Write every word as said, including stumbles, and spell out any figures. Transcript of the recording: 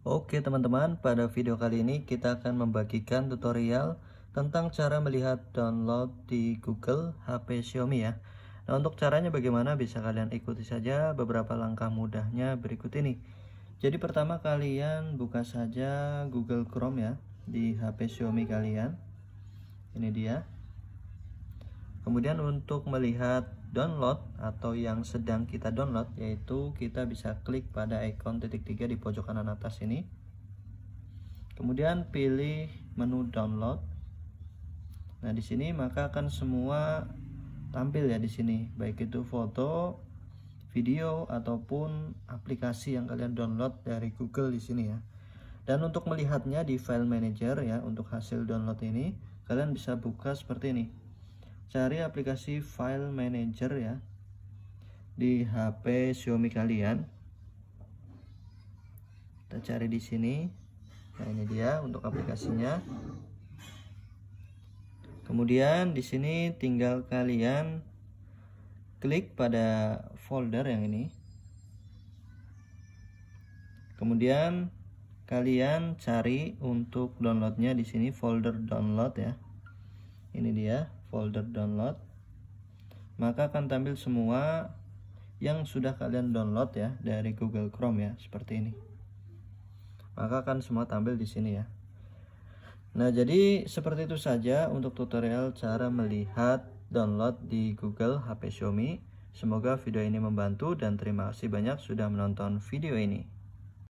Oke teman-teman, pada video kali ini kita akan membagikan tutorial tentang cara melihat download di Google H P Xiaomi ya. Nah, untuk caranya bagaimana bisa kalian ikuti saja beberapa langkah mudahnya berikut ini. Jadi pertama kalian buka saja Google Chrome ya di H P Xiaomi kalian. Ini dia. Kemudian untuk melihat download atau yang sedang kita download, yaitu kita bisa klik pada ikon titik tiga di pojok kanan atas ini, kemudian pilih menu download. Nah di sini maka akan semua tampil ya di sini, baik itu foto, video ataupun aplikasi yang kalian download dari Google di sini ya. Dan untuk melihatnya di file manager ya, untuk hasil download ini kalian bisa buka seperti ini. Cari aplikasi file manager ya di H P Xiaomi kalian. Kita cari di sini. Nah, ini dia untuk aplikasinya. Kemudian di sini tinggal kalian klik pada folder yang ini. Kemudian kalian cari untuk downloadnya di sini, folder download ya. Ini dia folder download, maka akan tampil semua yang sudah kalian download ya dari Google Chrome ya, seperti ini. Maka akan semua tampil di sini ya. Nah jadi seperti itu saja untuk tutorial cara melihat download di Google H P Xiaomi. Semoga video ini membantu dan terima kasih banyak sudah menonton video ini.